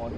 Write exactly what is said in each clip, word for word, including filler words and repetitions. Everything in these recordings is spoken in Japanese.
water.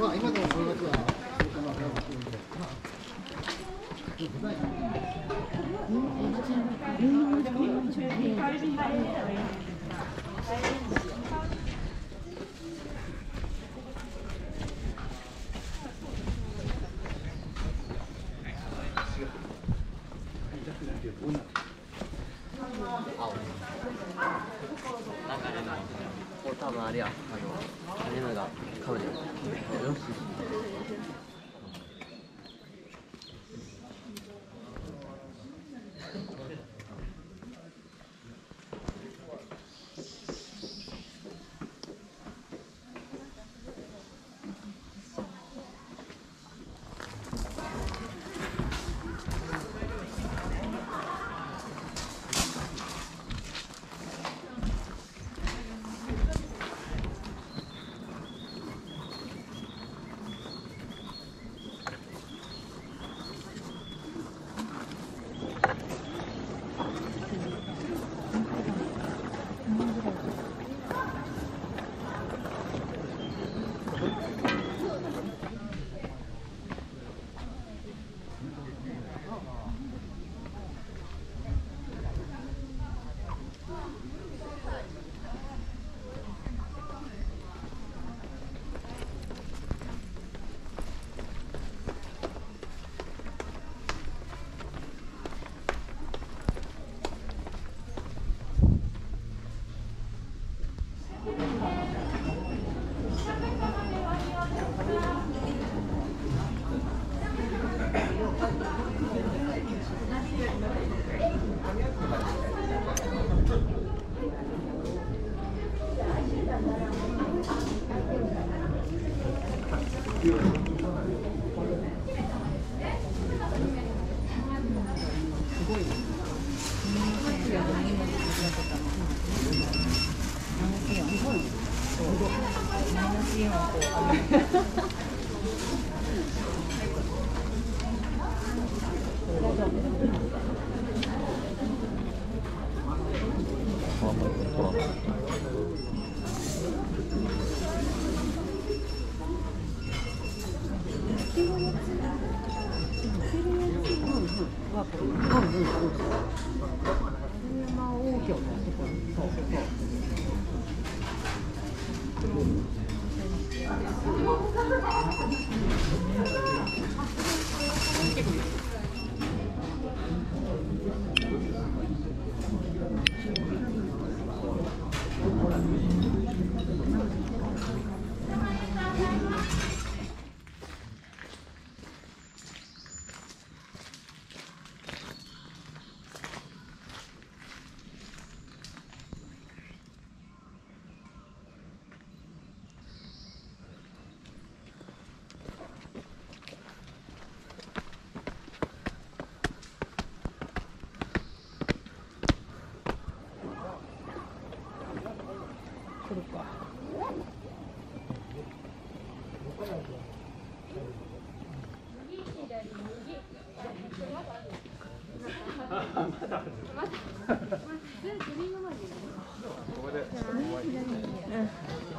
まあ今でもそれだけはそうかなと思ってるんで、まあ。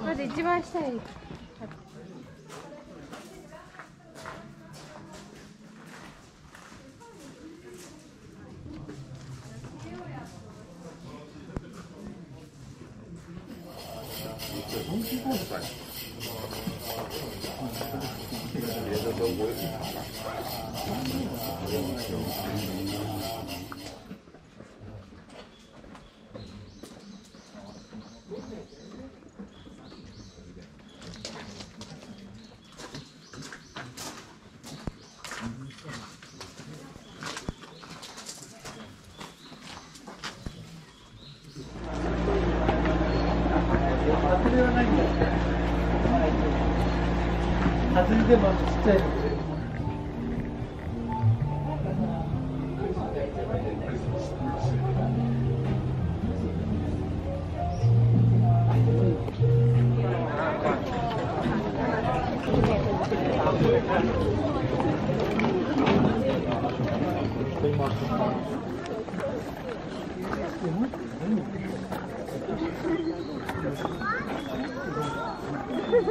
まず一番下に。外れてもちっちゃいので。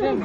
全部。